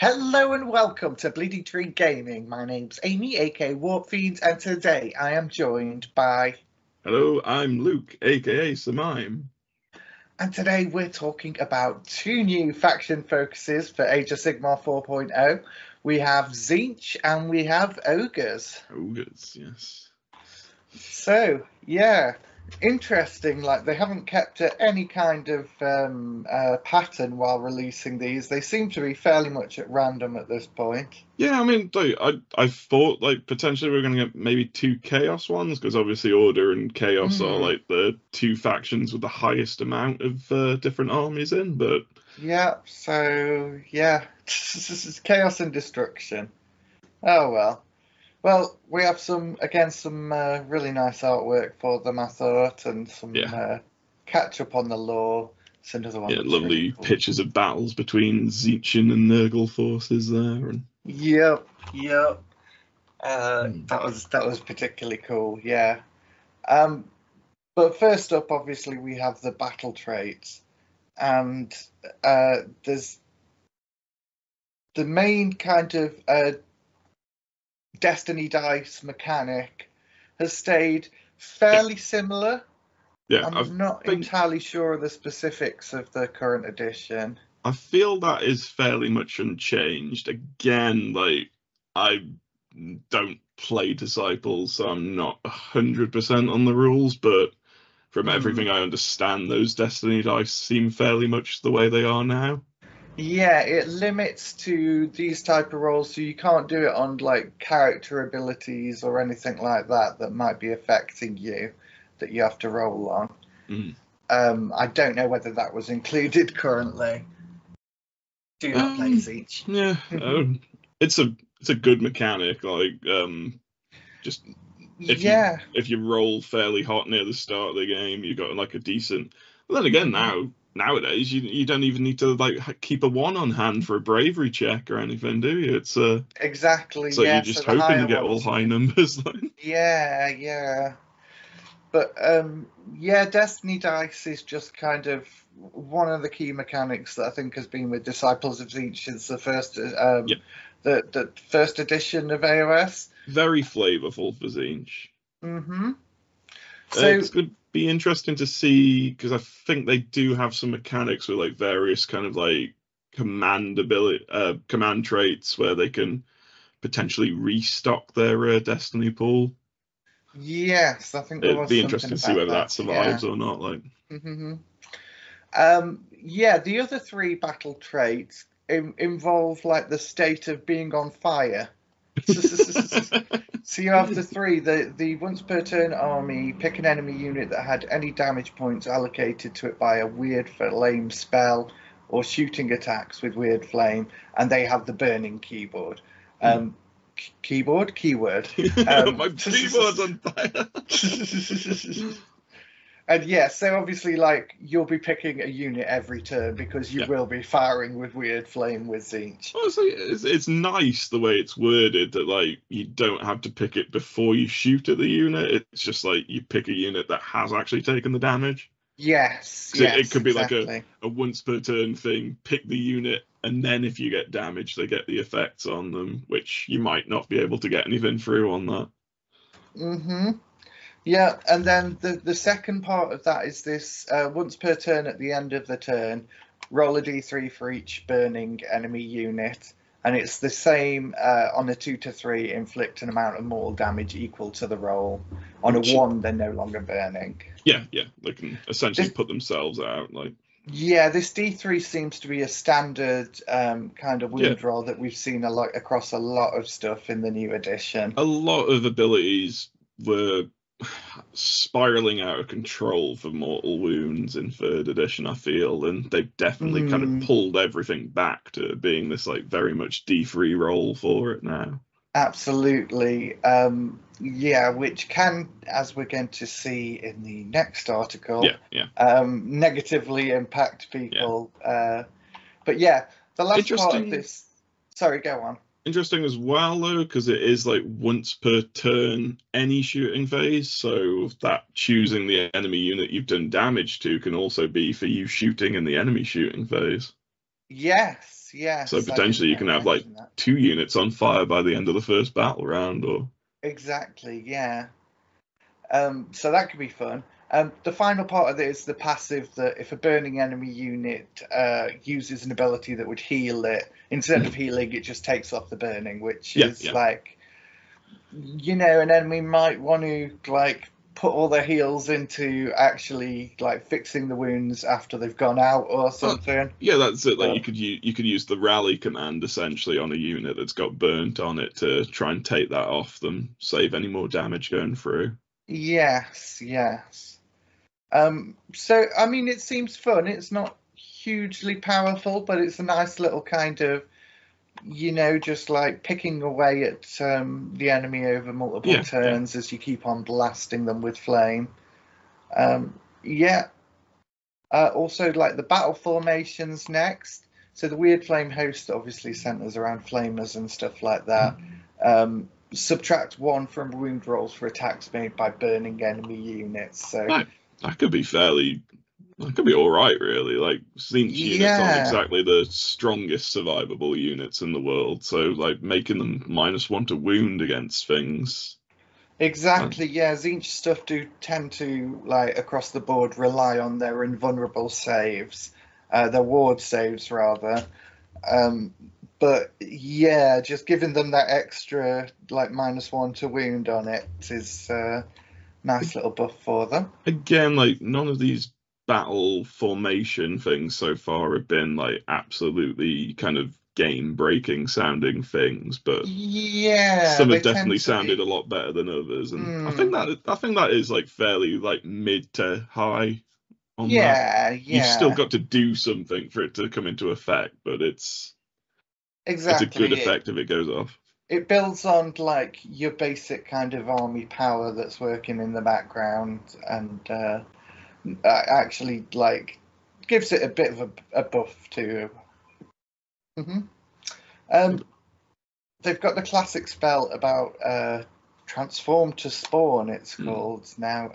Hello and welcome to Bleeding Tree Gaming. My name's Amy, aka Warp Fiend, and today I am joined by... Hello, I'm Luke, aka Samime. And today we're talking about two new faction focuses for Age of Sigmar 4.0. We have Tzeentch and we have Ogres. Ogres, yes. So, yeah, interesting, like they haven't kept any kind of pattern while releasing these. They seem to be fairly much at random at this point. Yeah, I mean, I thought like potentially we were going to get maybe two Chaos ones, because obviously Order and Chaos are like the two factions with the highest amount of different armies in, but... Yeah, so, yeah, this is Chaos and Destruction. Oh, well. Well, we have some, again, some really nice artwork for them, I thought, and some catch-up on the lore. It's another one. Yeah, lovely really cool pictures of battles between Zichen and Nurgle forces there. And... Yep, yep. That was particularly cool, yeah. But first up, obviously, we have the battle traits, and there's the main kind of... Destiny Dice mechanic has stayed fairly similar. Yeah, I'm not entirely sure of the specifics of the current edition. I feel that is fairly much unchanged. Again, like, I don't play Disciples, so I'm not 100% on the rules, but from everything I understand, those Destiny Dice seem fairly much the way they are now. Yeah, it limits to these type of roles, so you can't do it on like character abilities or anything like that that might be affecting you, that you have to roll on. I don't know whether that was included currently. Do not play Tzeentch. Yeah, it's a good mechanic. Like, just if you roll fairly hot near the start of the game, you got like a decent. Well, then again, Nowadays, you don't even need to like keep a one on hand for a bravery check or anything, do you? It's exactly. So you're just hoping to get all high numbers. Yeah. But yeah, Destiny Dice is just kind of one of the key mechanics that I think has been with Disciples of Tzeentch since the first the first edition of AOS. Very flavourful for Tzeentch. So it's good. Be interesting to see, because I think they do have some mechanics with like various kind of like command traits where they can potentially restock their destiny pool. Yes, I think it'd be interesting to see whether that survives or not. Like, yeah, the other three battle traits involve like the state of being on fire. So you have the three, the once per turn army, pick an enemy unit that had any damage points allocated to it by a weird flame spell or shooting attacks with weird flame, and they have the burning keyword. Keyword? My keyword's on fire! And yeah, so obviously, like, you'll be picking a unit every turn because you will be firing with weird flame with Tzeentch. Honestly, it's nice the way it's worded that, like, you don't have to pick it before you shoot at the unit. It's just, like, you pick a unit that has actually taken the damage. Yes, yes, it could be exactly like a once per turn thing, pick the unit, and then if you get damage, they get the effects on them, which you might not be able to get anything through on that. Yeah, and then the second part of that is this, once per turn at the end of the turn, roll a d3 for each burning enemy unit, and it's the same on a 2 to 3, inflict an amount of mortal damage equal to the roll. On a 1, they're no longer burning. Yeah, yeah, they can essentially put themselves out. Like, yeah, this d3 seems to be a standard kind of wound roll that we've seen a lot across a lot of stuff in the new edition. A lot of abilities were spiraling out of control for mortal wounds in 3rd edition, I feel, and they've definitely kind of pulled everything back to being this like very much d3 roll for it now. Absolutely. Yeah, which can, as we're going to see in the next article, negatively impact people. But yeah, the last part of this, sorry, go on. Interesting as well, though, because it is like once per turn any shooting phase, so that choosing the enemy unit you've done damage to can also be for you shooting in the enemy shooting phase. Yes, yes. So potentially you can have like that. 2 units on fire by the end of the first battle round, or exactly, yeah. So that could be fun. The final part of it is the passive that if a burning enemy unit uses an ability that would heal it, instead of healing, it just takes off the burning, which is like, you know, an enemy might want to like put all their heals into actually like fixing the wounds after they've gone out or something. Yeah, that's it. Like you could use the rally command essentially on a unit that's got burnt on it to try and take that off them, save any more damage going through. Yes, yes. So, I mean, it seems fun. It's not hugely powerful, but it's a nice little kind of, you know, just like picking away at the enemy over multiple turns as you keep on blasting them with flame. Also, like the battle formations next. So the Weird Flame Host obviously centers around flamers and stuff like that. Subtract 1 from wound rolls for attacks made by burning enemy units. So that could be fairly, that could be all right, really. Like Tzeentch units aren't exactly the strongest survivable units in the world, so like making them -1 to wound against things. Exactly, yeah. Tzeentch stuff do tend to like across the board rely on their invulnerable saves, their ward saves rather. But yeah, just giving them that extra like -1 to wound on it is a nice little buff for them. Again, like none of these battle formation things so far have been like absolutely kind of game breaking sounding things, but yeah, some have definitely sounded a lot better than others, and I think that is like fairly like mid to high on that. You've still got to do something for it to come into effect, but it's exactly, it's a good effect if it goes off. It builds on like your basic kind of army power that's working in the background, and actually like gives it a bit of a buff too. They've got the classic spell about transform to spawn, it's called now,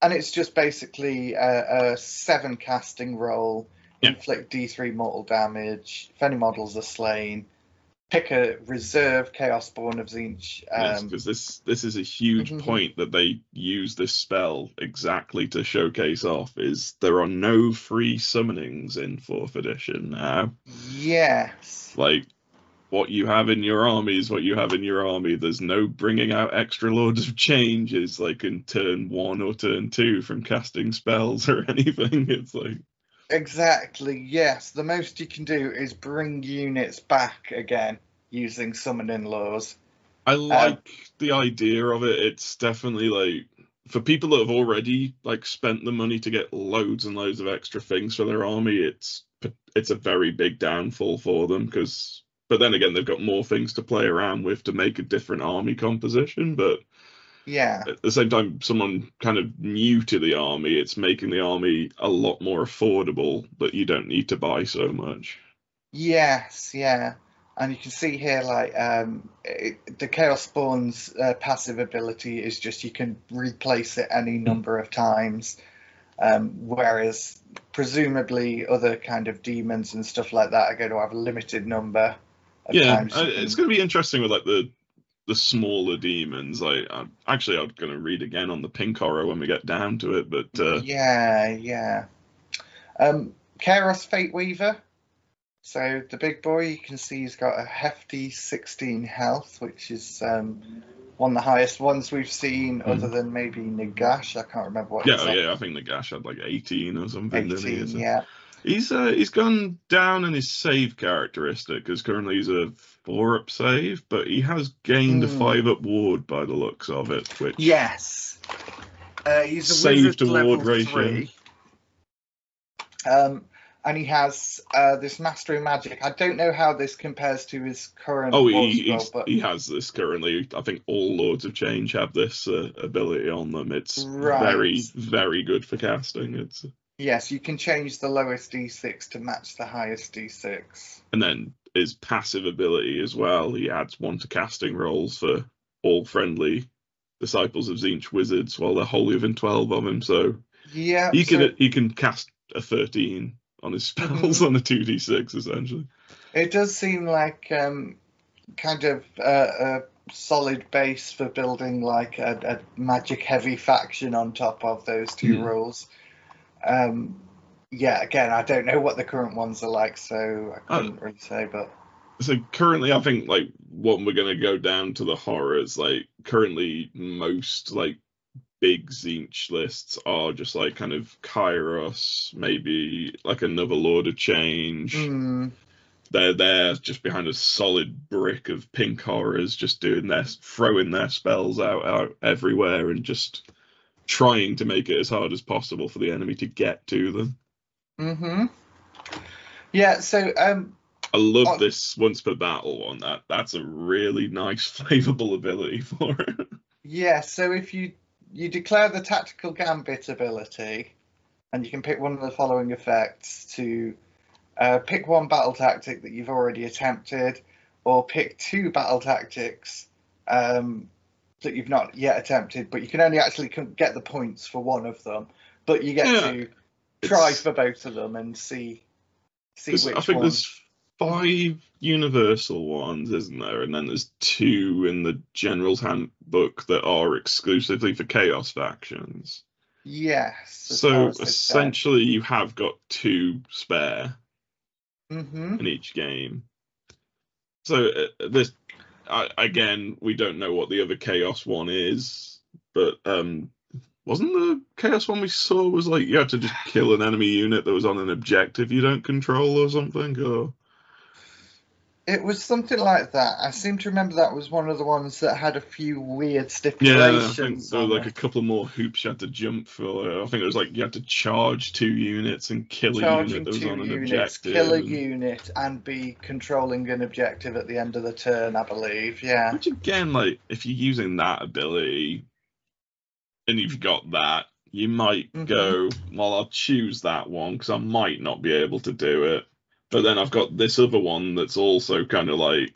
and it's just basically a 7 casting roll. Inflict D3 mortal damage. If any models are slain, pick a reserve Chaosborn of Tzeentch. Yes, because this is a huge point that they use this spell exactly to showcase off, is there are no free summonings in 4th edition now. Yes. Like, what you have in your army is what you have in your army. There's no bringing out extra Lords of Changes, like in turn 1 or turn 2 from casting spells or anything. It's like... Exactly, yes. The most you can do is bring units back again using summoning laws. I like the idea of it. It's definitely like for people that have already like spent the money to get loads and loads of extra things for their army, it's a very big downfall for them, because but then again they've got more things to play around with to make a different army composition, but yeah, at the same time, someone kind of new to the army, it's making the army a lot more affordable, but you don't need to buy so much. Yes, yeah. And you can see here, like, the Chaos Spawn's passive ability is just you can replace it any number of times, whereas presumably other kind of demons and stuff like that are going to have a limited number of times. Yeah, it's going to be interesting with, like, the smaller demons. Like actually I'm going to read again on the Pink Horror when we get down to it, but Kairos Fateweaver, so the big boy, you can see he's got a hefty 16 health, which is one of the highest ones we've seen, other than maybe Nagash. I can't remember what I think Nagash had like 18 or something, 18, didn't he? Yeah. He's gone down in his save characteristic, because currently he's a 4-up save, but he has gained a 5-up ward by the looks of it, which... Yes. He's a save to ward ratio. And he has this Mastery Magic. I don't know how this compares to his current... Oh, he has this currently. I think all Lords of Change have this ability on them. It's very, very good for casting. It's... Yes, you can change the lowest D6 to match the highest D6. And then his passive ability as well. He adds 1 to casting rolls for all friendly Disciples of Tzeentch wizards, while they're wholly within 12 of him. So yeah, he can cast a 13 on his spells on a 2d6, essentially. It does seem like kind of a solid base for building like a magic-heavy faction on top of those two rules. Yeah, again, I don't know what the current ones are like, so I couldn't really say, but... So currently, I think, like, when we're going to go down to the horrors, like, currently most, like, big Tzeentch lists are just, like, kind of Kairos, maybe, like, another Lord of Change. They're there just behind a solid brick of Pink Horrors, just doing their, throwing their spells out everywhere and just trying to make it as hard as possible for the enemy to get to them. Yeah, so... I love this once per battle one. That's a really nice flavorable ability for it. Yeah, so if you declare the Tactical Gambit ability, and you can pick one of the following effects to pick one battle tactic that you've already attempted, or pick two battle tactics that you've not yet attempted, but you can only actually get the points for one of them, but you get to try for both of them and see which one. I think there's 5 universal ones, isn't there? And then there's 2 in the General's Handbook that are exclusively for Chaos factions. Yes. So essentially you have got 2 spare in each game. So this, again, we don't know what the other Chaos one is, but wasn't the Chaos one we saw was like you had to just kill an enemy unit that was on an objective you don't control or something? Or... It was something like that. I seem to remember that was one of the ones that had a few weird stipulations. Yeah, I think there were like a couple more hoops you had to jump for. I think it was like you had to charge 2 units and kill a unit that was on an objective. Kill a unit and be controlling an objective at the end of the turn, I believe, yeah. Which again, like, if you're using that ability and you've got that, you might go, well, I'll choose that one because I might not be able to do it. But then I've got this other one that's also kind of like,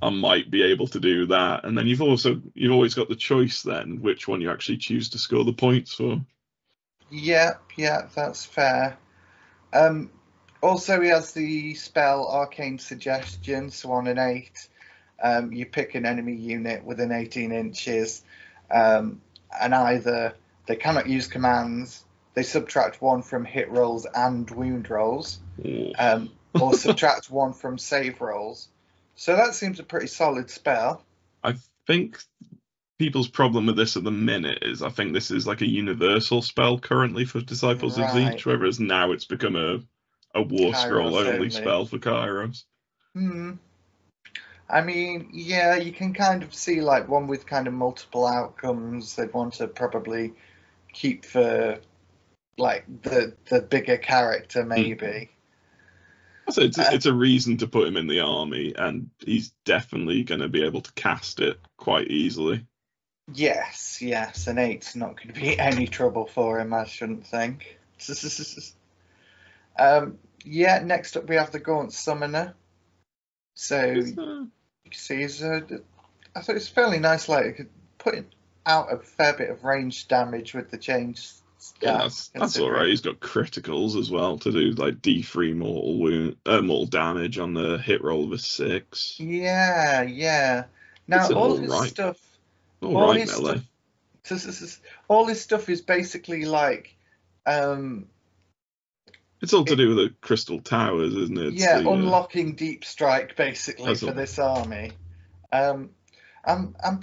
I might be able to do that. And then you've always got the choice then, which one you actually choose to score the points for. Yeah, that's fair. Also, he has the spell Arcane Suggestion, so on an 8, you pick an enemy unit within 18 inches, and either they cannot use commands, they subtract 1 from hit rolls and wound rolls, or subtract 1 from save rolls. So that seems a pretty solid spell. I think people's problem with this at the minute is I think this is like a universal spell currently for Disciples of Tzeentch, whereas now it's become a War Scroll only spell for Kairos. I mean, yeah, you can kind of see like one with kind of multiple outcomes they'd want to probably keep for... like the bigger character, maybe. So it's a reason to put him in the army, and he's definitely going to be able to cast it quite easily. Yes, an 8's not going to be any trouble for him, I shouldn't think. Yeah, next up we have the Gaunt Summoner. So you can see he's I thought it's fairly nice. Like, it could put out a fair bit of range damage with the change. Yeah, that's all right. He's got criticals as well to do like D3 mortal damage on the hit roll of a 6. Yeah. Now all his stuff is basically like it's all to do with the Crystal Towers, isn't it? Unlocking Deep Strike basically for this army. I'm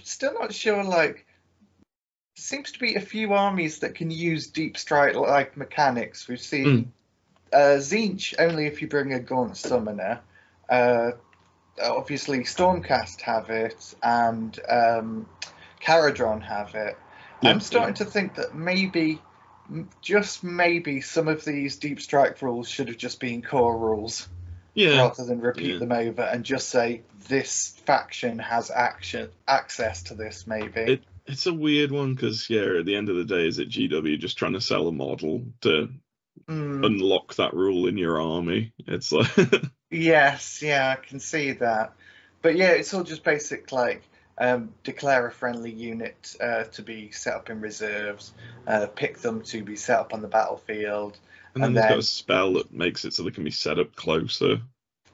still not sure, like, seems to be a few armies that can use Deep Strike like mechanics. We've seen Tzeentch only if you bring a Gaunt Summoner. Obviously Stormcast have it, and Caradron have it. I'm starting to think that maybe, just maybe, some of these Deep Strike rules should have just been core rules, rather than repeat them over and just say this faction has access to this. Maybe. It's a weird one because, at the end of the day, is it GW just trying to sell a model to unlock that rule in your army? It's like... I can see that. But it's all just basic, like, declare a friendly unit to be set up in reserves, pick them to be set up on the battlefield, And then there's got a spell that makes it so they can be set up closer.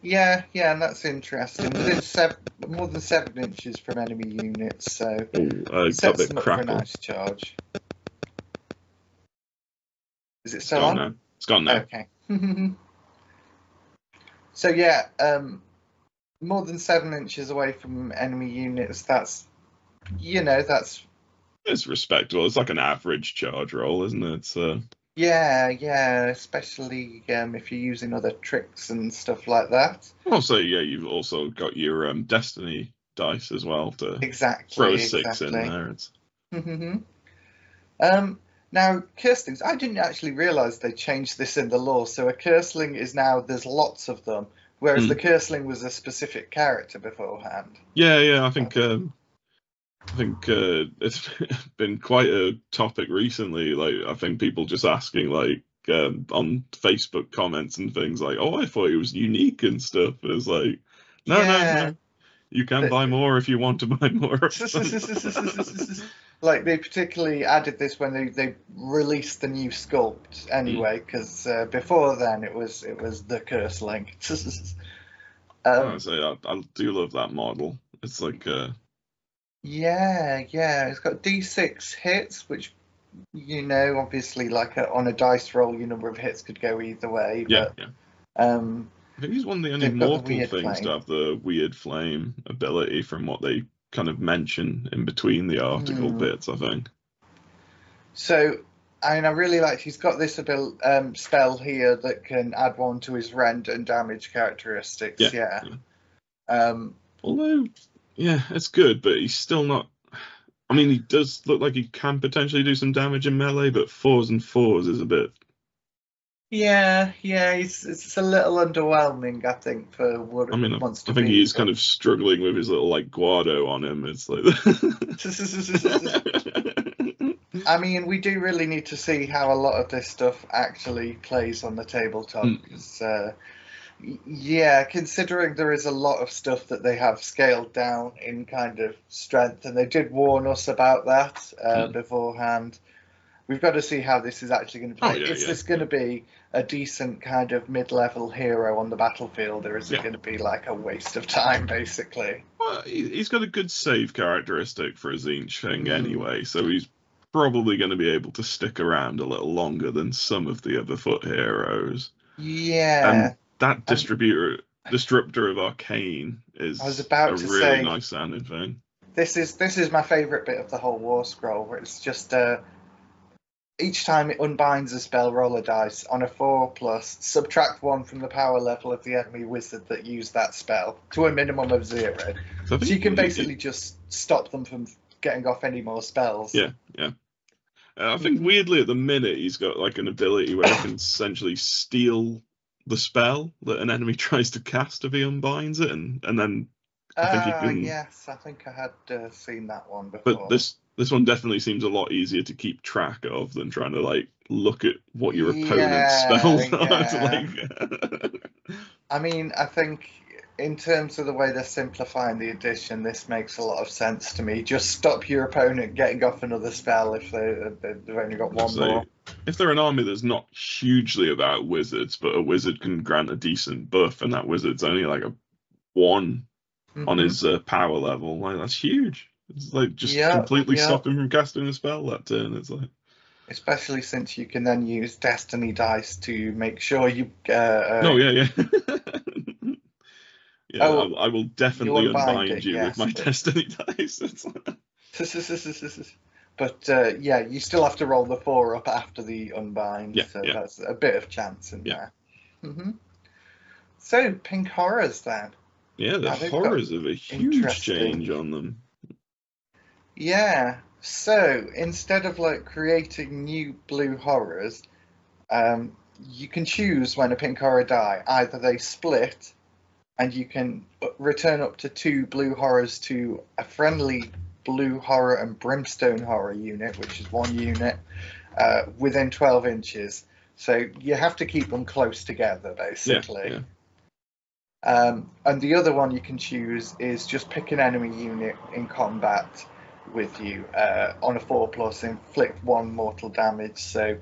Yeah, yeah, and that's interesting. Within more than 7 inches from enemy units, so got a bit crackle. Nice charge. Is it still on? Now. It's gone now. Okay. So yeah, more than 7 inches away from enemy units. That's, you know, that's. It's respectable. It's like an average charge roll, isn't it? So. Yeah, yeah, especially if you're using other tricks and stuff like that. Also, yeah, you've also got your Destiny dice as well to throw a 6 in there. It's... Mm-hmm. Now, Curselings, I didn't actually realise they changed this in the lore, so a Curseling is now, there's lots of them, whereas the Curseling was a specific character beforehand. Yeah, yeah, I think it's been quite a topic recently. Like, I think people just asking, like, on Facebook comments and things, like, oh, I thought it was unique and stuff. And it's like, no, no, you can buy more if you want to buy more. Like, they particularly added this when they released the new sculpt anyway, because before then it was the Curseling. I do love that model. It's like. Yeah, yeah, it's got D6 hits, which, you know, obviously, like on a dice roll, your number of hits could go either way. But, yeah, yeah. I think he's one of the only mortal things to have the weird flame ability from what they kind of mention in between the article bits, I think. So, I mean, I really like he's got this spell here that can add one to his rend and damage characteristics. Yeah. Although... Yeah, it's good, but he's still not... I mean, he does look like he can potentially do some damage in melee, but 4s and 4s is a bit... Yeah, yeah, it's a little underwhelming, I think, for what it wants to be. I think he's kind of struggling with his little, like, guado on him. It's like... I mean, we do really need to see how a lot of this stuff actually plays on the tabletop, because... Yeah, considering there is a lot of stuff that they have scaled down in kind of strength, and they did warn us about that beforehand. We've got to see how this is actually going to play. Is this going to be a decent kind of mid-level hero on the battlefield, or is it going to be like a waste of time, basically? Well, he's got a good save characteristic for a Tzeentch thing anyway, so he's probably going to be able to stick around a little longer than some of the other foot heroes. Yeah. That disruptor of Arcane is a really nice sounding thing. This is my favourite bit of the whole War Scroll, where it's just each time it unbinds a spell, roll a dice on a 4+, subtract 1 from the power level of the enemy wizard that used that spell to a minimum of 0. So you can basically just stop them from getting off any more spells. Yeah, yeah. I think weirdly at the minute he's got like an ability where he can essentially steal the spell that an enemy tries to cast if he unbinds it, and then I think you can... Yes, I think I had seen that one before. But this one definitely seems a lot easier to keep track of than trying to, like, look at what your opponent's spells are. I mean, I think in terms of the way they're simplifying the edition, this makes a lot of sense to me. Just stop your opponent getting off another spell if they've only got one more. If they're an army that's not hugely about wizards, but a wizard can grant a decent buff, and that wizard's only like a 1 on his power level, like that's huge. It's like just completely stop him from casting a spell that turn. It's like, especially since you can then use Destiny dice to make sure you. Yeah, oh, I will definitely unbind you with my Destiny dice. But yeah, you still have to roll the 4 up after the unbind, so that's a bit of chance in there. So, Pink Horrors then. Yeah, the Horrors have a huge change on them. Yeah, so instead of like creating new Blue Horrors, you can choose when a Pink Horror die. Either they split, and you can return up to 2 Blue Horrors to a friendly Blue Horror and Brimstone Horror unit, which is 1 unit, within 12 inches. So you have to keep them close together, basically. Yeah. And the other one you can choose is just pick an enemy unit in combat with you on a 4+, inflict 1 mortal damage. So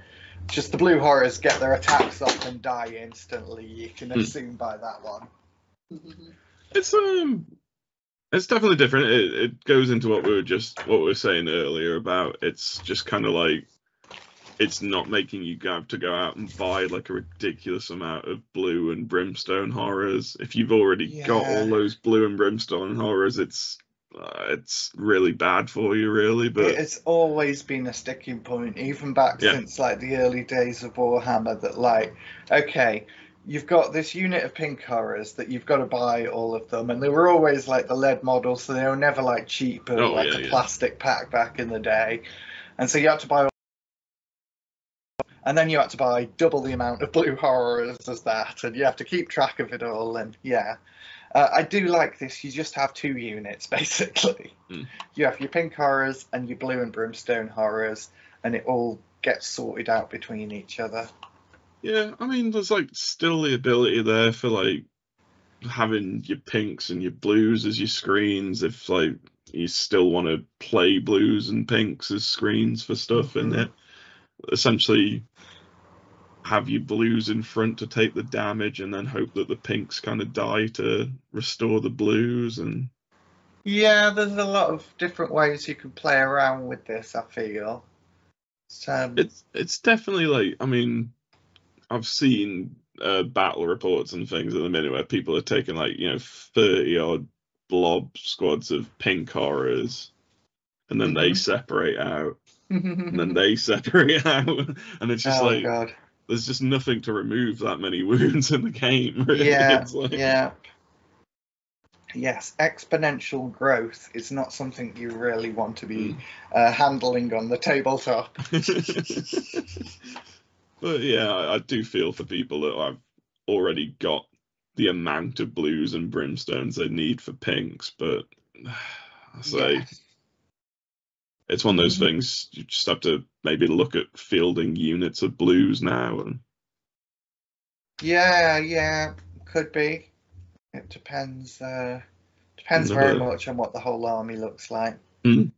just the Blue Horrors get their attacks off and die instantly. You can assume by that one. It's definitely different. It goes into what we were saying earlier about it's just kind of like it's not making you have to go out and buy like a ridiculous amount of blue and brimstone horrors. If you've already got all those blue and brimstone horrors, it's really bad for you, really. But it's always been a sticking point, even back since like the early days of Warhammer. That like, okay, you've got this unit of pink horrors that you've got to buy all of them, and they were always like the lead models, so they were never like cheap or like a plastic pack back in the day, and so you had to buy all, and then you had to buy double the amount of blue horrors as that, and you have to keep track of it all. And I do like this. You just have two units basically. You have your pink horrors and your blue and brimstone horrors, and it all gets sorted out between each other. Yeah, I mean, there's like still the ability there for like having your pinks and your blues as your screens if like you still want to play blues and pinks as screens for stuff, and it essentially have your blues in front to take the damage and then hope that the pinks kind of die to restore the blues. And yeah, there's a lot of different ways you can play around with this, I feel. So it's definitely like, I mean, I've seen battle reports and things at the minute where people are taking like, you know, 30-odd blob squads of pink horrors, and then they separate out, and then they separate out, and it's just God. There's just nothing to remove that many wounds in the game. Really. Yeah, Yes, exponential growth is not something you really want to be handling on the tabletop. But yeah, I do feel for people that I've already got the amount of blues and brimstones they need for pinks, but I say it's one of those things. You just have to maybe look at fielding units of blues now. And yeah, could be. It depends. Depends very much on what the whole army looks like. I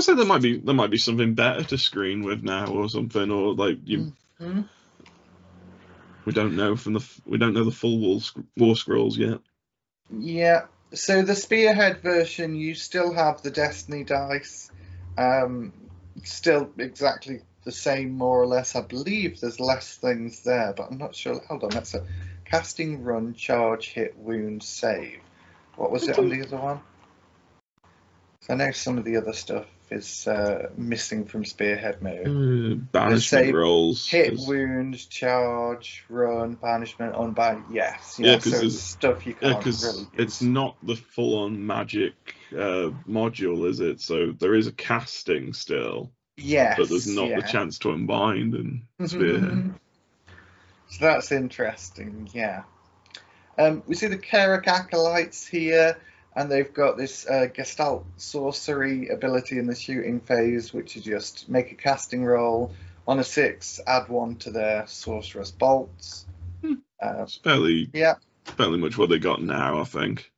said there might be something better to screen with now or something, or like you. We don't know the full war scrolls yet. Yeah, so the spearhead version, you still have the destiny dice, still exactly the same more or less. I believe there's less things there, but I'm not sure. Hold on, that's a casting, run, charge, hit, wound, save. What was it on the other one? I know some of the other stuff is missing from Spearhead mode. Banishment rolls. Hit, wound, charge, run, banishment, unbind. Yes. Yeah, because so stuff you can't really use. It's not the full-on magic module, is it? So there is a casting still. Yes. But there's not the chance to unbind and Spearhead. So that's interesting, yeah. We see the Karak Acolytes here. And they've got this Gestalt sorcery ability in the shooting phase, which is just make a casting roll on a 6, add 1 to their sorcerous bolts. It's fairly much what they got now, I think.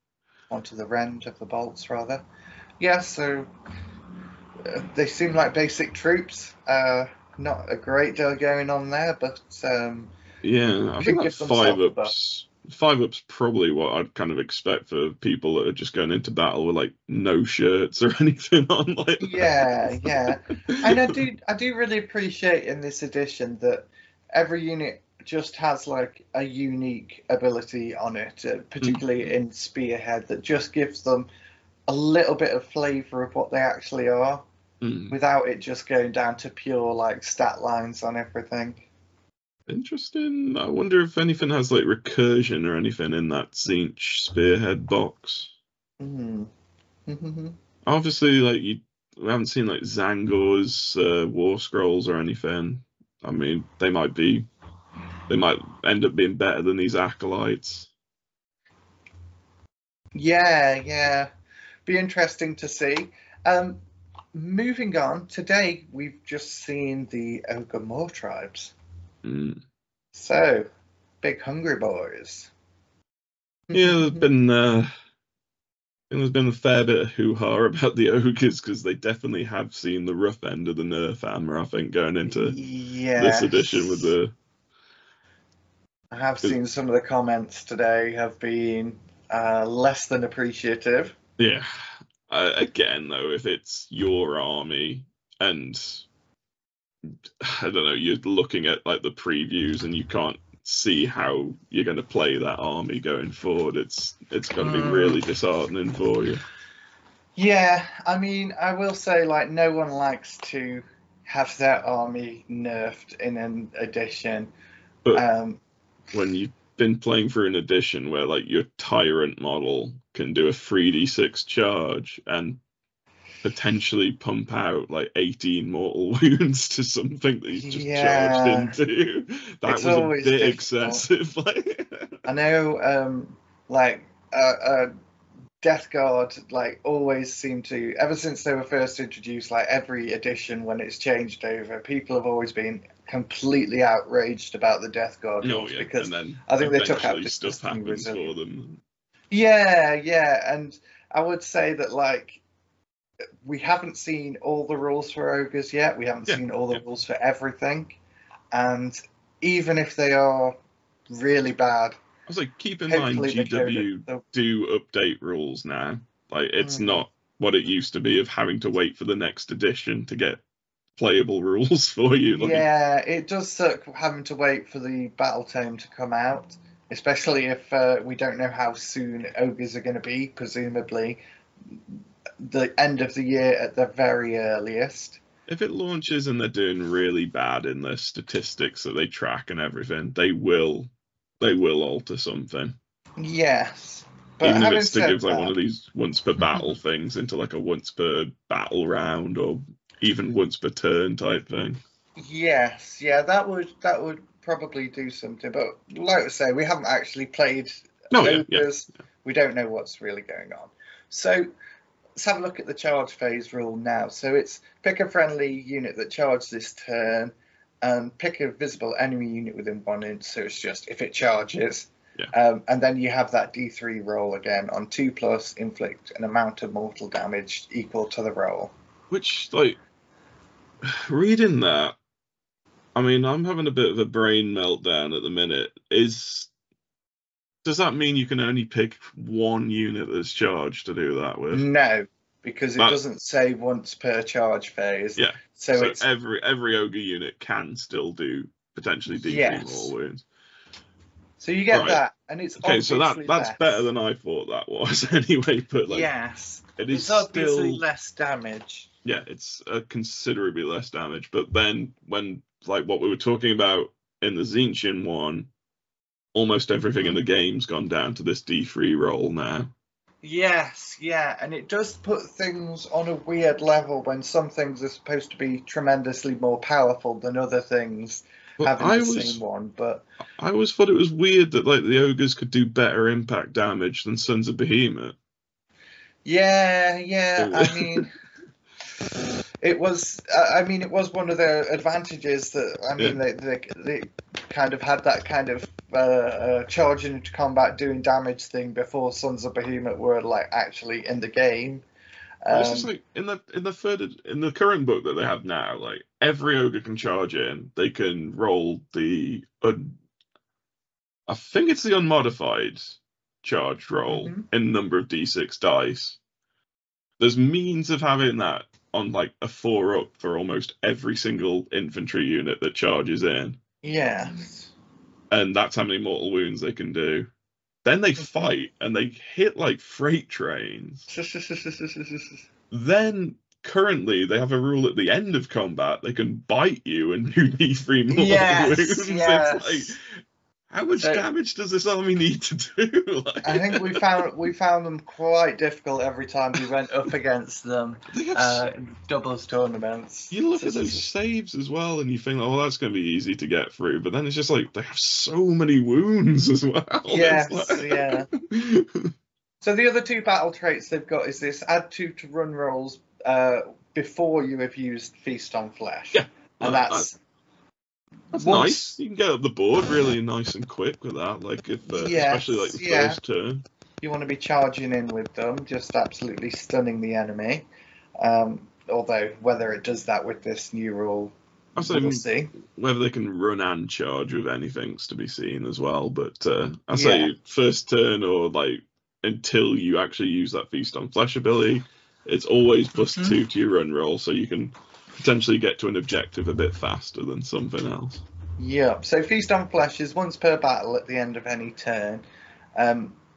Onto the rend of the bolts, rather. Yeah, so they seem like basic troops. Not a great deal going on there, but I think like 5-ups. 5-up's probably what I'd kind of expect for people that are just going into battle with like no shirts or anything on. Like and I do really appreciate in this edition that every unit just has like a unique ability on it, particularly in Spearhead, that just gives them a little bit of flavour of what they actually are, without it just going down to pure like stat lines on everything. Interesting. I wonder if anything has like recursion or anything in that Tzeentch Spearhead box. Obviously, like we haven't seen like Zangor's War Scrolls or anything. I mean, they might end up being better than these acolytes. Yeah, be interesting to see. Moving on, today we've just seen the Ogre Tribes. So, big hungry boys. Yeah, there's been And there's been a fair bit of hoo-ha about the Ogres because they definitely have seen the rough end of the nerf hammer, I think, going into this edition with the... I have seen some of the comments today have been less than appreciative. Yeah. Again, though, if it's your army and, I don't know, you're looking at like the previews and you can't see how you're going to play that army going forward, it's going to be really disheartening for you. Yeah, I mean, I will say, like, no one likes to have their army nerfed in an edition. But when you've been playing for an edition where, like, your Tyrant model can do a 3d6 charge and potentially pump out like 18 mortal wounds to something that he's just charged into. That it's was a bit difficult. Excessive. I know, Death Guard, like, always seem to, ever since they were first introduced, like every edition when it's changed over, people have always been completely outraged about the Death Guard because I think they took out stuff happens for them. Yeah, and I would say that, like, we haven't seen all the rules for Ogres yet. We haven't seen all the rules for everything. And even if they are really bad... I was like, keep in mind GW do update rules now. Like, it's not what it used to be of having to wait for the next edition to get playable rules for you. Like, yeah, it does suck having to wait for the battle tome to come out, especially if we don't know how soon Ogres are going to be, presumably the end of the year at the very earliest. If it launches and they're doing really bad in the statistics that they track and everything, they will alter something. Yes. But even if it's to give like one of these once per battle things into like a once per battle round or even once per turn type thing. Yes, yeah, that would probably do something. But like I say, we haven't actually played Ogres. We don't know what's really going on. So let's have a look at the charge phase rule now. So it's pick a friendly unit that charges this turn and pick a visible enemy unit within 1 inch. So it's just if it charges. Yeah. And then you have that D3 roll again on 2+, inflict an amount of mortal damage equal to the roll. Which, like, reading that, I mean, I'm having a bit of a brain meltdown at the minute. Does that mean you can only pick one unit that's charged to do that with? No, because it doesn't say once per charge phase. Yeah, so it's... every Ogre unit can still do potentially D3 mortal wounds. So you get that, and it's okay. So that's better than I thought that was, anyway. But like, yes, it's obviously still less damage. Yeah, it's considerably less damage. But then when, like, what we were talking about in the Tzeentch one, almost everything in the game's gone down to this D3 roll now. Yes, yeah, and it does put things on a weird level when some things are supposed to be tremendously more powerful than other things. I always thought it was weird that, like, the Ogres could do better impact damage than Sons of Behemoth. Yeah, I mean... It was one of their advantages that, I mean, they kind of had that kind of charging into combat, doing damage thing before Sons of Behemoth were, like, actually in the game. It's just like in the current book that they have now, like, every Ogre can charge in. They can roll the I think it's the unmodified charge roll in number of d6 dice. There's means of having that on, like, a 4+ for almost every single infantry unit that charges in. Yeah. And that's how many mortal wounds they can do. Then they fight, and they hit, like, freight trains. Then, currently, they have a rule at the end of combat, they can bite you and do D3 mortal wounds. Yes. It's like, how much damage does this army need to do? Like, I think we found them quite difficult every time we went up against them in doubles tournaments. You look at those saves as well, and you think, like, oh, that's going to be easy to get through. But then it's just like, they have so many wounds as well. Yes, So the other two battle traits they've got is this add 2 to run rolls before you have used Feast on Flesh. Yeah, and that's... That's nice. You can get up the board really nice and quick with that, like, if especially like the first turn. You want to be charging in with them, just absolutely stunning the enemy. Although whether it does that with this new rule, we'll see. Whether they can run and charge with anything's to be seen as well. But I say first turn or like until you actually use that Feast on Flesh ability, it's always plus two to your run roll, so you can potentially get to an objective a bit faster than something else. Yep. So Feast on Flesh is once per battle at the end of any turn.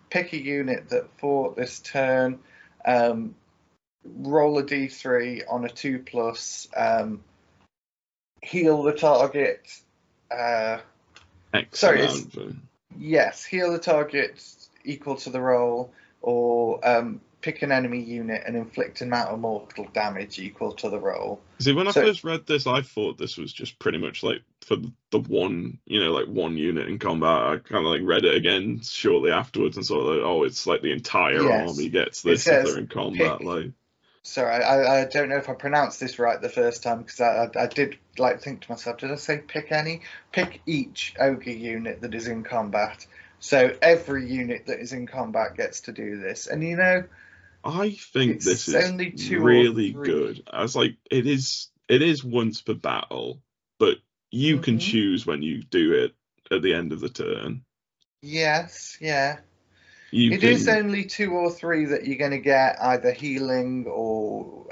Pick a unit that fought this turn. Roll a d3 on a 2+. Heal the target. Heal the target equal to the roll, or pick an enemy unit and inflict an amount of mortal damage equal to the roll. See, when I first read this, I thought this was just pretty much like for the one, like one unit in combat. I kind of like read it again shortly afterwards and sort of like, oh, it's like the entire army gets this if they're in combat. Sorry, I don't know if I pronounced this right the first time, because I did like think to myself, did I say pick any? Pick each ogre unit that is in combat. So every unit that is in combat gets to do this. And I think this is really good. I was like, it is once per battle, but you can choose when you do it at the end of the turn. Yes, yeah. It is only 2 or 3 that you're going to get, either healing or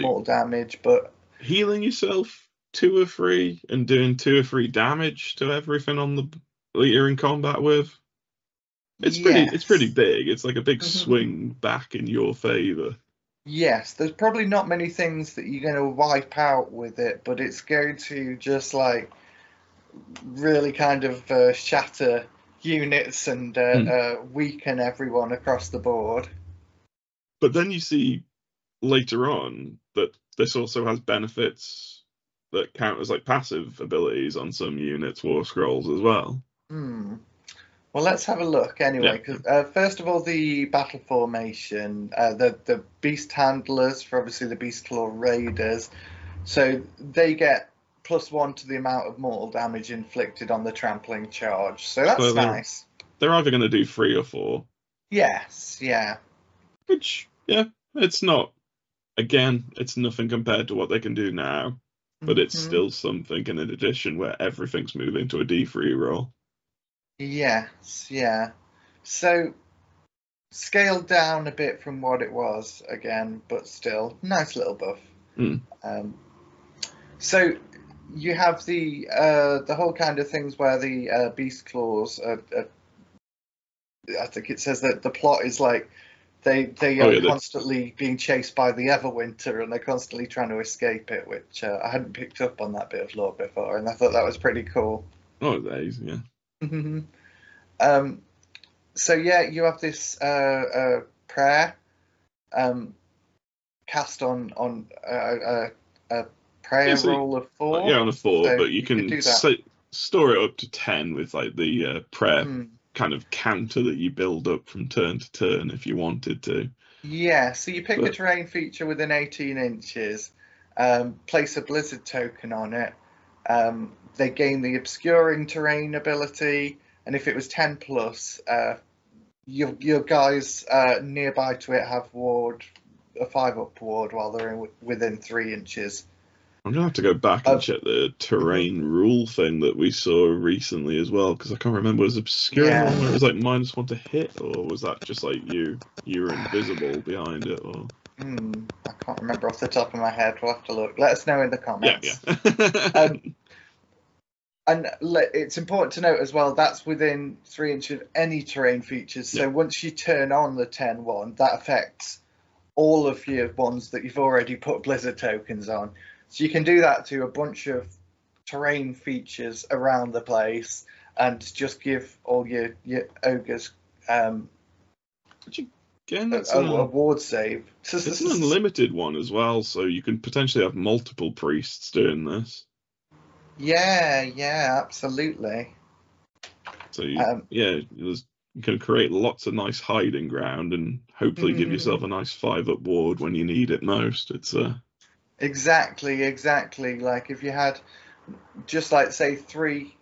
more damage. But healing yourself 2 or 3 and doing 2 or 3 damage to everything on the that you're in combat with. It's pretty big. It's like a big swing back in your favour. Yes, there's probably not many things that you're going to wipe out with it, but it's going to just like really kind of shatter units and weaken everyone across the board. But then you see later on that this also has benefits that count as like passive abilities on some units' war scrolls as well. Well, let's have a look anyway. Yeah. 'Cause, first of all, the battle formation, the Beast Handlers, for obviously the Beast Claw Raiders, so they get +1 to the amount of mortal damage inflicted on the trampling charge. So that's nice. They're either going to do 3 or 4. Yes, yeah. Which, yeah, it's not. Again, it's nothing compared to what they can do now, but it's still something. And in addition, where everything's moving to a D3 roll. Yes, yeah. So scaled down a bit from what it was again, but still nice little buff. So you have the whole kind of things where the Beast Claws are, I think it says that the plot is like they are constantly being chased by the Everwinter and they're constantly trying to escape it, which I hadn't picked up on that bit of lore before, and I thought that was pretty cool. Oh, that is, yeah. So yeah, you have this prayer cast on a prayer roll of 4. Yeah, on a 4, so but you can store it up to 10 with like the prayer kind of counter that you build up from turn to turn if you wanted to. Yeah, so you pick a terrain feature within 18 inches, place a blizzard token on it. They gain the obscuring terrain ability, and if it was 10+, your guys nearby to it have ward, a 5+ ward while they're within 3 inches. I'm gonna have to go back and check the terrain rule thing that we saw recently as well, because I can't remember. Was obscuring one where it was like -1 to hit, or was that just like you were invisible behind it, or? I can't remember off the top of my head. We'll have to look. Let us know in the comments. Yeah. And it's important to note as well, that's within 3 inches of any terrain features. So once you turn on the 10-1, that affects all of your ones that you've already put blizzard tokens on. So you can do that to a bunch of terrain features around the place and just give all your ogres again, that's a ward save. It's an unlimited one as well, so you can potentially have multiple priests doing this. Yeah, absolutely. So you can create lots of nice hiding ground and hopefully give yourself a nice 5+ ward when you need it most. It's exactly like if you had just like say 3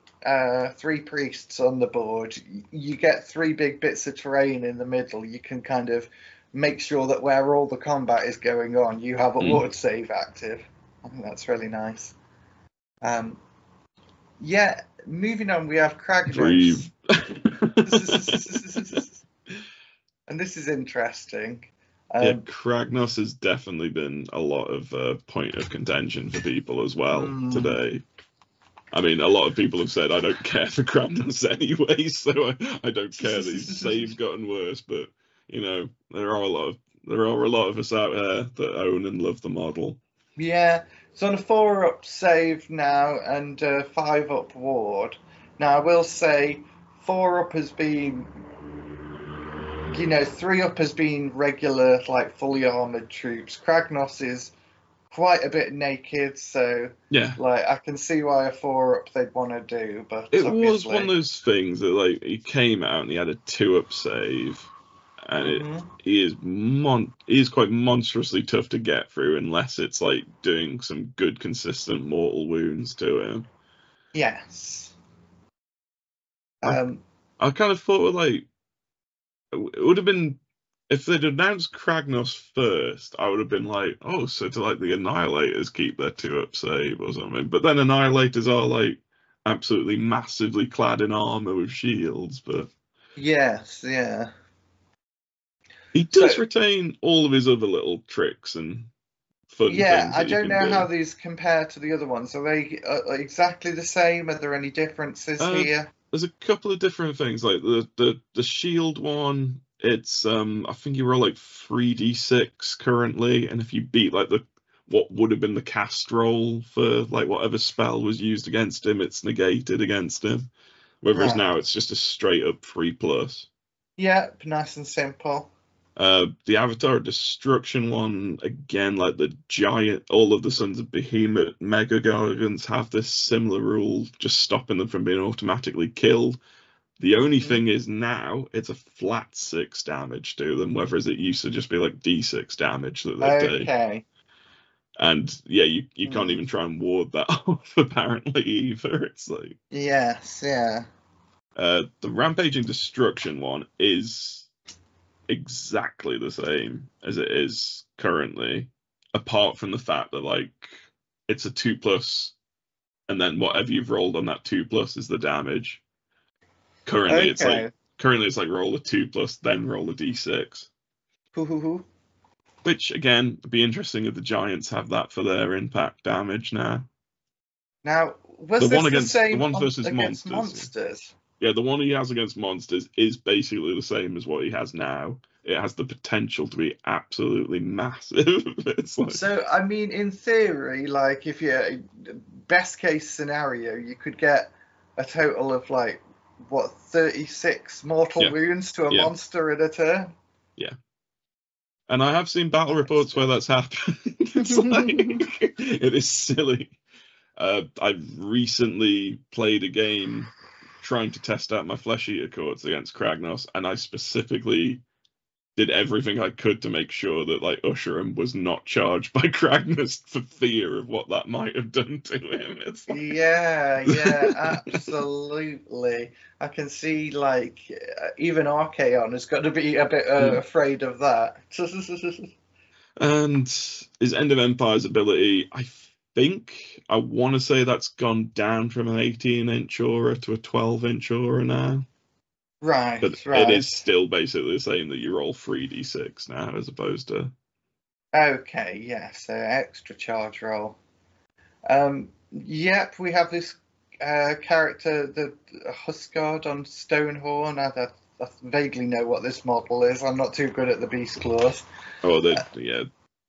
three priests on the board, you get three big bits of terrain in the middle. You can kind of make sure that where all the combat is going on, you have a Lord save active. I think that's really nice. Yeah, moving on, we have Kragnos. And this is interesting. Yeah, Kragnos has definitely been a lot of point of contention for people as well today. I mean, a lot of people have said, I don't care for Kragnos anyway, so I don't care that his save's gotten worse, but, you know, there are a lot of us out there that own and love the model. Yeah, it's on a 4+ save now and a 5+ ward. Now, I will say 4+ has been... You know, 3+ has been regular, like, fully armoured troops. Kragnos is quite a bit naked, so, yeah, like, I can see why a 4+ they'd want to do, but it was one of those things that, like, he came out and he had a 2+ save, and he is quite monstrously tough to get through unless it's, like, doing some good, consistent mortal wounds to him. Yes. I kind of thought, like, it would have been, if they'd announced Kragnos first, I would have been like, oh, so to like the Annihilators keep their 2+ save or something. But then Annihilators are like absolutely massively clad in armour with shields. But yes, yeah. He does retain all of his other little tricks and fun things. Yeah, I don't know how these compare to the other ones. Are they exactly the same? Are there any differences here? There's a couple of different things, like the shield one, it's I think you roll like 3d6 currently, and if you beat like the what would have been the cast roll for like whatever spell was used against him, it's negated against him. Whereas now it's just a straight up 3+. Yeah, nice and simple. The Avatar of Destruction one, again, like the giant, all of the Sons of Behemoth Mega Gargants have this similar rule, just stopping them from being automatically killed. The only thing is now it's a flat 6 damage to them, whereas it used to just be like d6 damage that they do. Okay. And yeah, you can't even try and ward that off apparently either. It's like, yes, yeah. The Rampaging Destruction one is exactly the same as it is currently, apart from the fact that like it's a 2+, and then whatever you've rolled on that 2+ is the damage. Currently, it's like roll a 2+, then roll a d6. Which again would be interesting if the Giants have that for their impact damage now. Now, was the one against the same the one versus against monsters? Yeah, the one he has against monsters is basically the same as what he has now. It has the potential to be absolutely massive. It's like... So, I mean, in theory, like, if you're best case scenario, you could get a total of, like, what, 36 mortal wounds to a monster in a turn? Yeah. And I have seen battle reports where that's happened. It's like, it is silly. I've recently played a game trying to test out my Flesh Eater chords against Kragnos, and I specifically did everything I could to make sure that like Ushram was not charged by Kragnos for fear of what that might have done to him. It's like... Yeah, absolutely. I can see like even Archaon has got to be a bit afraid of that. And his End of Empire's ability, I want to say that's gone down from an 18-inch aura to a 12-inch aura now. Right, but right. It is still basically the same that you roll 3d6 now as opposed to... Okay, yeah, so extra charge roll. Yep, we have this character, the Huskard on Stonehorn. I vaguely know what this model is. I'm not too good at the Beast Claws. Oh, yeah,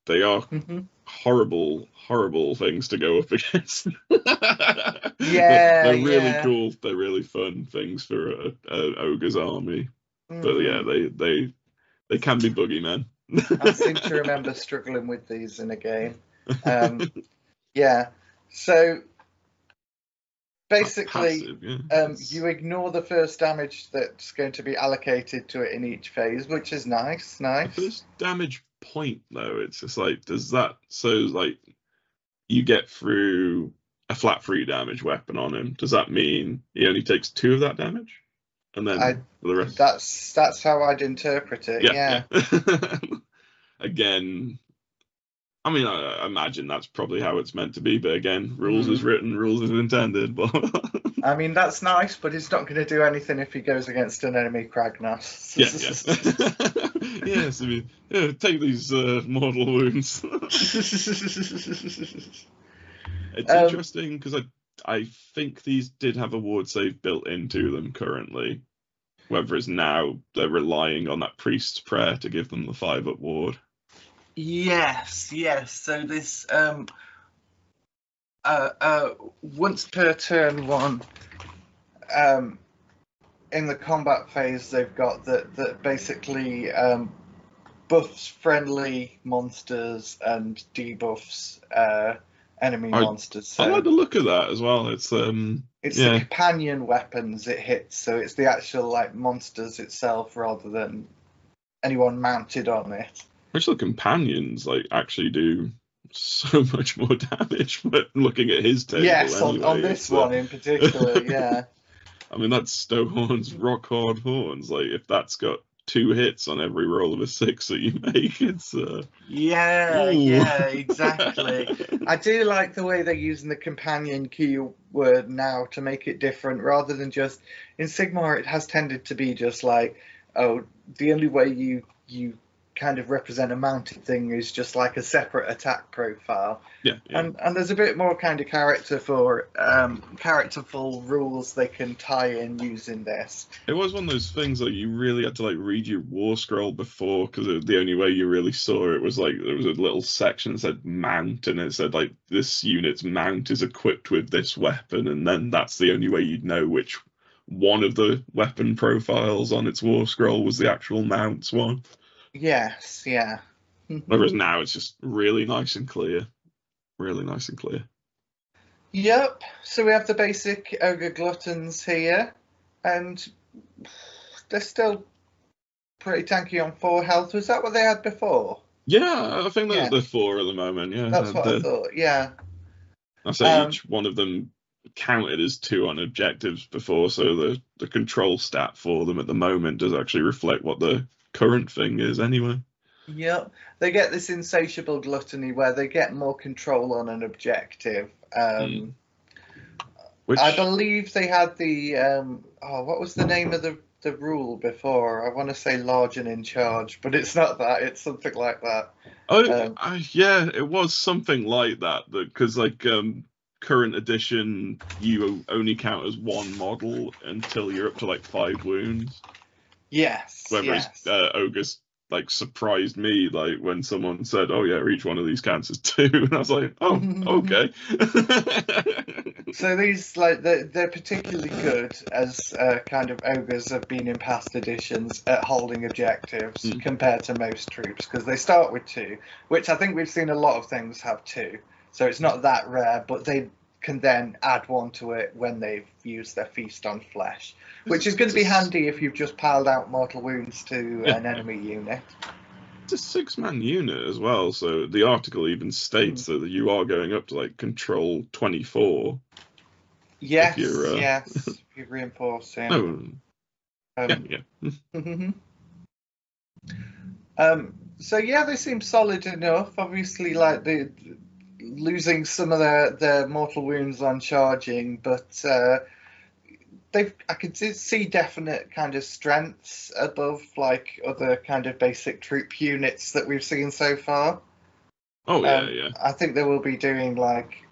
they are... Mm-hmm. Horrible things to go up against. They're really cool. They're really fun things for an ogre's army. But yeah, they can be boogeymen. I seem to remember struggling with these in a game. Yeah, so basically, passive, you ignore the first damage that's going to be allocated to it in each phase, which is nice. The first damage point though, it's just like, does that, so like you get through a flat 3 damage weapon on him, does that mean he only takes 2 of that damage? And then the rest? That's how I'd interpret it, yeah. Again, I mean, I imagine that's probably how it's meant to be, but again, rules is written, rules is intended. I mean, that's nice, but it's not going to do anything if he goes against an enemy Kragnos. Yeah, yeah. Yes, I mean, yeah, take these mortal wounds. It's interesting, because I think these did have a ward save built into them currently. Whether it's now they're relying on that priest's prayer to give them the 5-up ward. Yes. So this once per turn 1 in the combat phase, they've got that basically buffs friendly monsters and debuffs enemy monsters. So I like the look of that as well. It's the companion weapons it hits, so it's the actual like monsters itself rather than anyone mounted on it. Which the companions like actually do so much more damage, but looking at his table. Yes, anyway, on this one in particular, yeah. I mean, that's Stonehorn's Rockhorn Horns. Like, if that's got 2 hits on every roll of a 6 that you make, it's yeah, exactly. I do like the way they're using the companion keyword now to make it different, rather than just in Sigmar. It has tended to be just like, oh, the only way you kind of represent a mounted thing is just like a separate attack profile. Yeah. And there's a bit more kind of characterful rules they can tie in using this. It was one of those things that you really had to like read your war scroll before, because the only way you really saw it was like there was a little section that said mount, and it said like this unit's mount is equipped with this weapon, and then that's the only way you'd know which one of the weapon profiles on its war scroll was the actual mount's one. Yes, yeah. Whereas now it's just really nice and clear. Yep, so we have the basic Ogre Gluttons here, and they're still pretty tanky on 4 health. Was that what they had before? Yeah, I think that's the 4 at the moment, yeah. That's what I thought, yeah. I say each one of them counted as 2 on objectives before, so the control stat for them at the moment does actually reflect what the current thing is anyway. Yep, they get this insatiable gluttony where they get more control on an objective. Which... I believe they had the what was the name of the rule before? I want to say large and in charge, but it's not that, it's something like that. Yeah, it was something like that, because like current edition you only count as 1 model until you're up to like 5 wounds. Yes. Whereas Ogres like surprised me, like when someone said, "Oh yeah, each one of these counts as 2," and I was like, "Oh, okay." So these like they're particularly good as kind of Ogres have been in past editions at holding objectives compared to most troops, because they start with 2, which I think we've seen a lot of things have 2, so it's not that rare, but they can then add 1 to it when they've used their feast on flesh, which is going to be handy if you've just piled out mortal wounds to an enemy unit. It's a 6-man unit as well, so the article even states that you are going up to like control 24. Yes, yes, if you reinforce him. So yeah, they seem solid enough. Obviously, like the losing some of their mortal wounds on charging, but I could see definite kind of strengths above like other kind of basic troop units that we've seen so far. Oh yeah, yeah. I think they will be doing like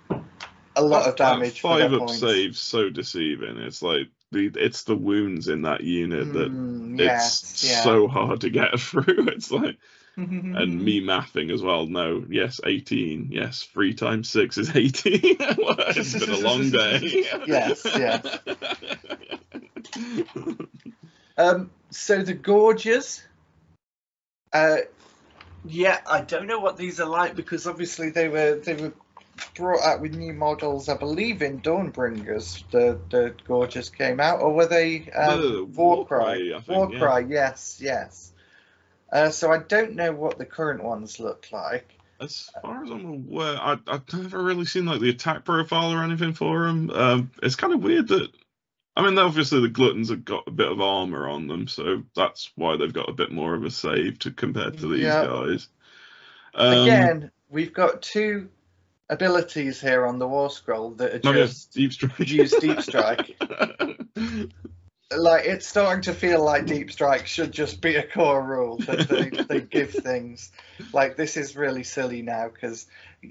a lot of damage. That 5-up save's so deceiving. It's like it's the wounds in that unit that it's so hard to get through. It's like. And me mathing as well. No, yes, 18. Yes, 3 times 6 is 18. It's been a long day. Yes. So the Gorgias. I don't know what these are like, because obviously they were brought out with new models, I believe, in Dawnbringers. The Gorgias came out, or were they War Cry? War Cry. Yes. So I don't know what the current ones look like. As far as I'm aware, I've never really seen like the attack profile or anything for them. It's kind of weird that, I mean, obviously the Gluttons have got a bit of armor on them, so that's why they've got a bit more of a save to compared to these guys. Again, we've got two abilities here on the War Scroll that are just use Deep Strike. Like, it's starting to feel like Deep Strike should just be a core rule that they give things. Like, this is really silly now because,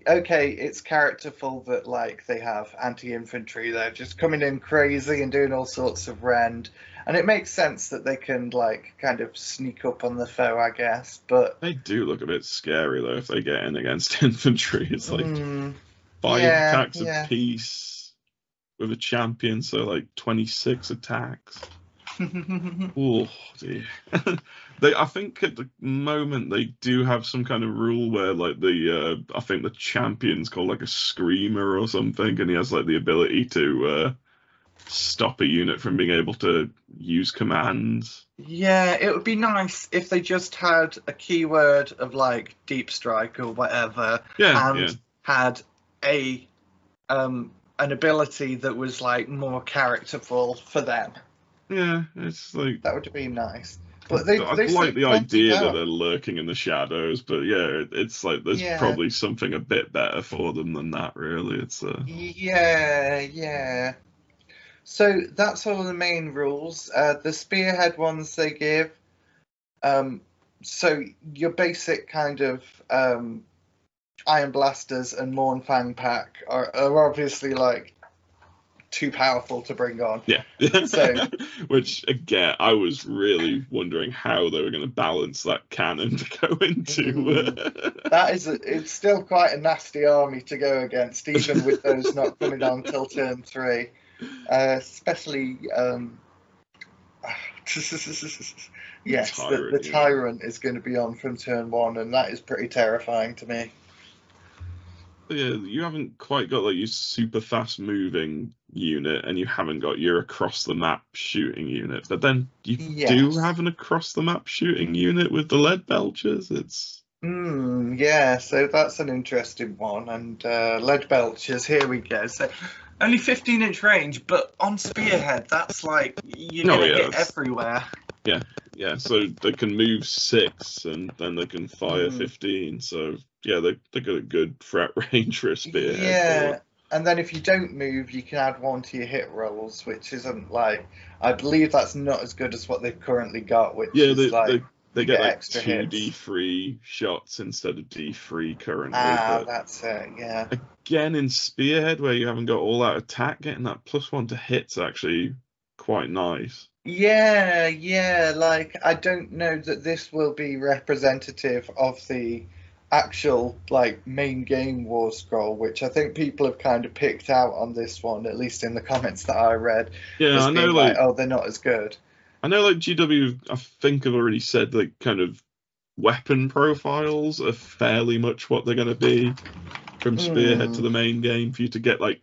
okay, it's characterful that, like, they have anti-infantry. They're just coming in crazy and doing all sorts of rend. And it makes sense that they can, like, kind of sneak up on the foe, I guess. But they do look a bit scary, though, if they get in against infantry. It's like five attacks apiece. With a champion, so like 26 attacks. Oh dear. I think at the moment they do have some kind of rule where like the I think the champion's called like a screamer or something, and he has like the ability to stop a unit from being able to use commands. Yeah, it would be nice if they just had a keyword of like Deep Strike or whatever, had a an ability that was like more characterful for them. Yeah, it's like that would be nice. But I like the idea that they're lurking in the shadows, but yeah, it's like there's probably something a bit better for them than that, really. It's yeah. So that's all the main rules. The spearhead ones they give. So your basic kind of Iron Blasters and Mornfang Pack are obviously like too powerful to bring on. Yeah. So, which again, I was really wondering how they were going to balance that cannon to go into. That is, it's still quite a nasty army to go against, even with those not coming on till turn three. Especially, yes, the Tyrant is going to be on from turn one, and that is pretty terrifying to me. Yeah, you haven't quite got like your super fast moving unit, and you haven't got your across the map shooting unit. But then you do have an across the map shooting unit with the Lead Belchers. It's yeah, so that's an interesting one. And Lead Belchers, here we go. So only 15-inch range, but on spearhead, that's like you're gonna get everywhere. Yeah. So they can move 6, and then they can fire 15. So yeah, they got a good threat range for a spearhead. Yeah, and then if you don't move, you can add 1 to your hit rolls, which isn't like, I believe that's not as good as what they've currently got. Which is like they get like extra 2d3 shots instead of d3 currently. Ah, that's it. Yeah. Again, in spearhead, where you haven't got all that attack, getting that +1 to hit's actually quite nice. Yeah, like, I don't know that this will be representative of the actual, like, main game War Scroll, which I think people have kind of picked out on this one, at least in the comments that I read. Yeah, I know, like, oh, they're not as good. I know, like, GW, I think I've already said, like, kind of weapon profiles are fairly much what they're going to be from Spearhead to the main game for you to get, like,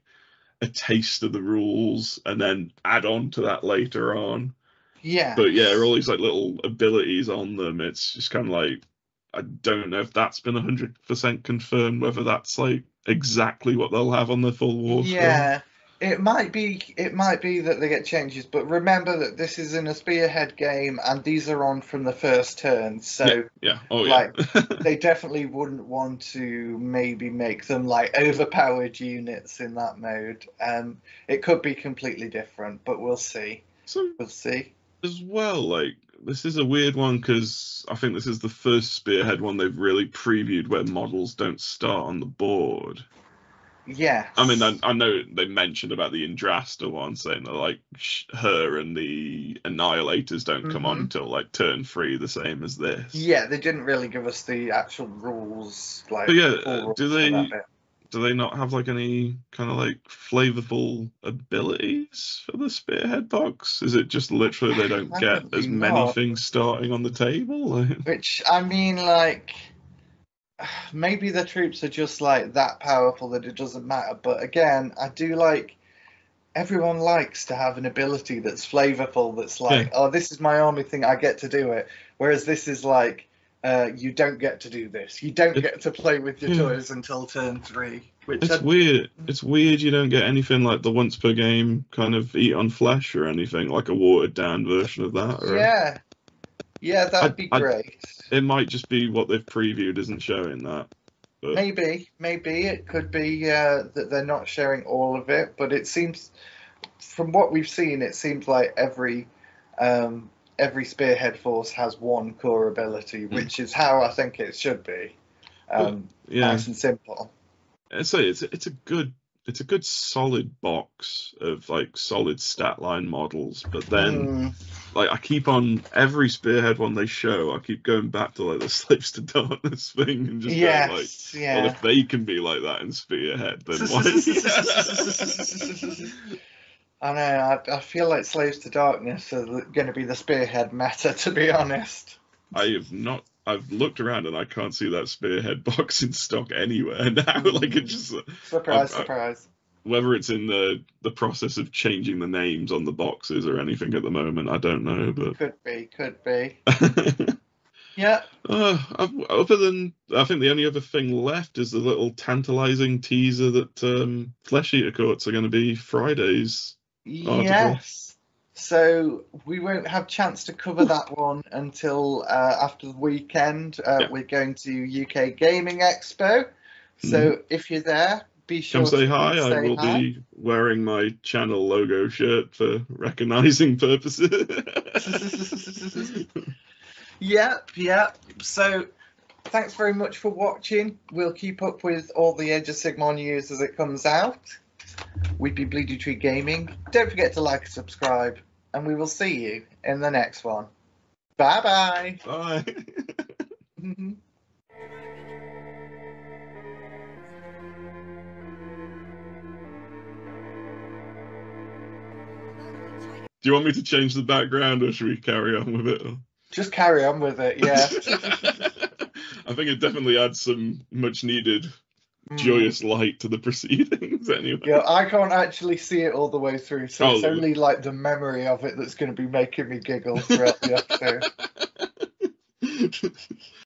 a taste of the rules and then add on to that later on. Yeah. But yeah, all these like little abilities on them, it's just kind of like, I don't know if that's been 100% confirmed, whether that's like exactly what they'll have on the full War Scroll. Yeah, it might be that they get changes, but remember that this is in a spearhead game and these are on from the first turn, so they definitely wouldn't want to maybe make them like overpowered units in that mode. It could be completely different, but we'll see. So we'll see as well, like, this is a weird one because I think this is the first spearhead one they've really previewed where models don't start on the board. Yeah. I mean, I know they mentioned about the Indrasta one, saying that, like, her and the Annihilators don't come on until, like, turn 3, the same as this. Yeah, they didn't really give us the actual rules, like, but yeah, do they not have, like, any kind of, like, flavorful abilities for the Spearhead box? Is it just literally they don't get as many things starting on the table? Which, I mean, like, maybe the troops are just like that powerful that it doesn't matter, but again, I do like, everyone likes to have an ability that's flavorful, that's like, oh, this is my only thing, I get to do it, whereas this is like, You don't get to do this. You don't get to play with your toys until turn 3. Which it's weird. It's weird you don't get anything like the once per game kind of eat on flesh or anything, like a watered down version of that. Or... Yeah. Yeah, that'd be great. It might just be what they've previewed isn't showing that. But... Maybe. It could be that they're not sharing all of it, but it seems, from what we've seen, it seems like every spearhead force has one core ability, which is how I think it should be. Nice and simple. So it's a good solid box of like solid stat line models, but then like I keep on every spearhead one they show, I keep going back to like the Slaves to Darkness thing and just going like, well, if they can be like that in spearhead, then why? I know, I feel like Slaves to Darkness are going to be the spearhead meta, to be honest. I've looked around and I can't see that spearhead box in stock anywhere now. Like, it just... Surprise. Whether it's in the process of changing the names on the boxes or anything at the moment, I don't know, but... Could be. Yeah. Other than... I think the only other thing left is the little tantalising teaser that Flesh Eater Courts are going to be Fridays. Yes. So we won't have a chance to cover that one until after the weekend. We're going to UK Gaming Expo. So if you're there, be sure to come say hi. I will be wearing my channel logo shirt for recognising purposes. Yep. So thanks very much for watching. We'll keep up with all the Age of Sigmar news as it comes out. We'd be Bleeding Tree Gaming. Don't forget to like and subscribe, and we will see you in the next one. Bye-bye. Bye. Do you want me to change the background, or should we carry on with it? Just carry on with it, yeah. I think it definitely adds some much-needed... joyous light to the proceedings anyway. Yeah, I can't actually see it all the way through, so it's only like the memory of it that's going to be making me giggle throughout the episode.